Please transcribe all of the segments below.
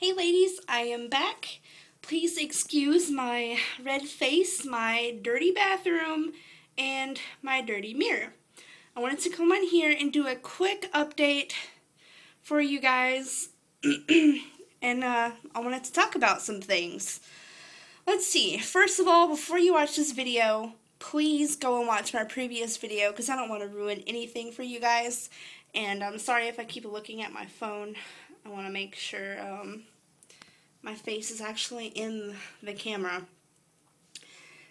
Hey ladies, I am back. Please excuse my red face, my dirty bathroom, and my dirty mirror. I wanted to come on here and do a quick update for you guys, and I wanted to talk about some things. Let's see, first of all, before you watch this video, please go and watch my previous video because I don't want to ruin anything for you guys, and I'm sorry if I keep looking at my phone. I want to make sure my face is actually in the camera.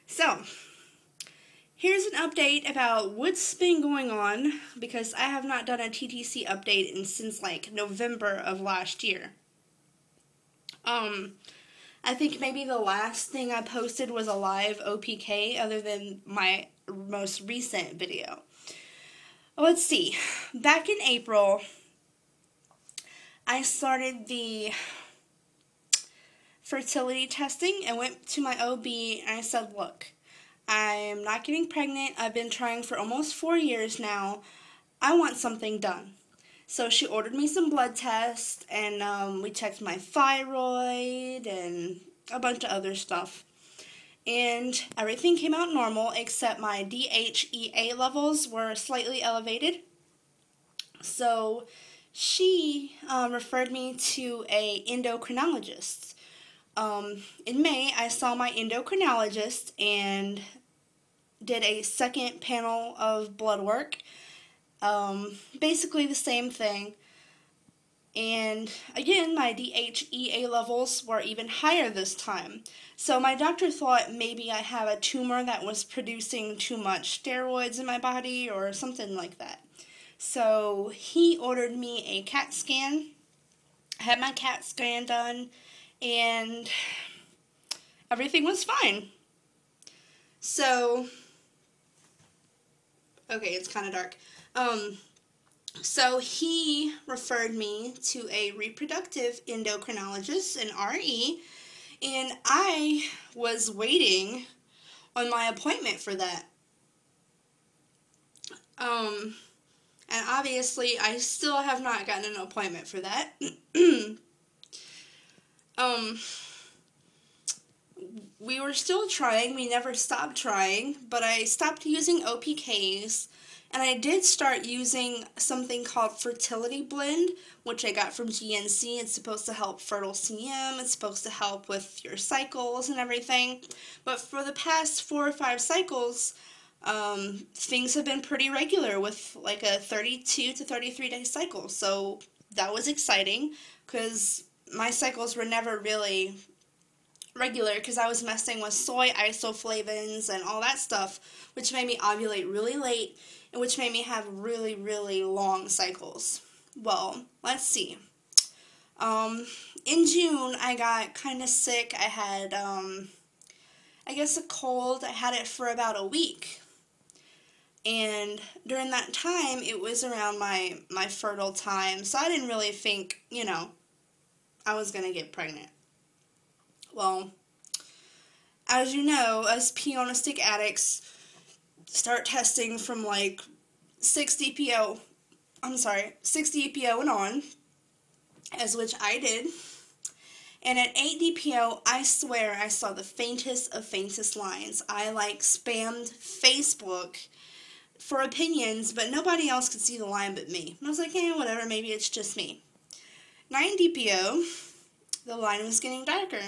So, here's an update about what's been going on, because I have not done a TTC update since like November of last year. I think maybe the last thing I posted was a live OPK, other than my most recent video. Let's see, back in April, I started the fertility testing and went to my OB and I said, look, I'm not getting pregnant. I've been trying for almost 4 years now. I want something done. So she ordered me some blood tests and we checked my thyroid and a bunch of other stuff. And everything came out normal except my DHEA levels were slightly elevated. So she referred me to an endocrinologist. In May, I saw my endocrinologist and did a second panel of blood work. Basically the same thing. And again, my DHEA levels were even higher this time. So my doctor thought maybe I have a tumor that was producing too much steroids in my body or something like that. So he ordered me a CAT scan. I had my CAT scan done and everything was fine. So, okay, it's kind of dark. So he referred me to a reproductive endocrinologist, an RE, and I was waiting on my appointment for that. And obviously, I still have not gotten an appointment for that. We were still trying. We never stopped trying. But I stopped using OPKs. And I did start using something called Fertility Blend, which I got from GNC. It's supposed to help fertile CM. It's supposed to help with your cycles and everything. But for the past 4 or 5 cycles, things have been pretty regular with like a 32 to 33 day cycle. So that was exciting because my cycles were never really regular because I was messing with soy isoflavones and all that stuff, which made me ovulate really late and which made me have really, really long cycles. Well, let's see. In June, I got kind of sick. I had, I guess a cold. I had it for about a week. And during that time, it was around my fertile time, so I didn't really think, you know, I was going to get pregnant. Well, as you know, us peonistic addicts start testing from like 6 DPO and on, as which I did. And at 8 DPO, I swear I saw the faintest of faintest lines. I like spammed Facebook for opinions, but nobody else could see the line but me. And I was like, hey, whatever, maybe it's just me. 9 DPO, the line was getting darker.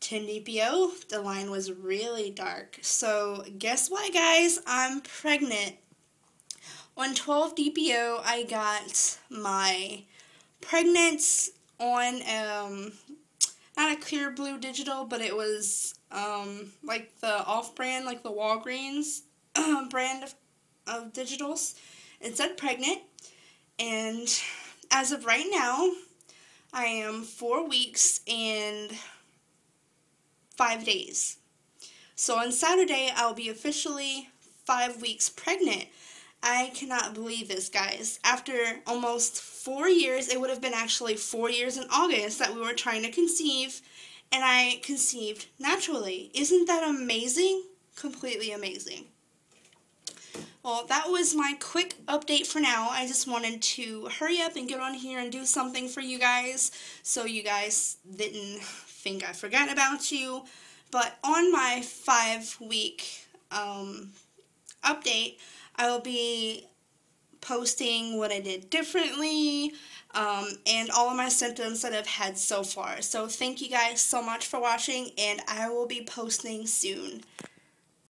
10 DPO, the line was really dark. So guess what, guys? I'm pregnant. On 12 DPO, I got my pregnant on not a clear blue digital, but it was like the off-brand, like the Walgreens brand of digitals. It said pregnant, and as of right now, I am 4 weeks and 5 days. So on Saturday, I'll be officially 5 weeks pregnant. I cannot believe this, guys. After almost 4 years, it would have been actually 4 years in August that we were trying to conceive, and I conceived naturally. Isn't that amazing? Completely amazing. Well, that was my quick update for now. I just wanted to hurry up and get on here and do something for you guys so you guys didn't think I forgot about you. But on my 5-week update, I will be posting what I did differently and all of my symptoms that I've had so far. So thank you guys so much for watching, and I will be posting soon.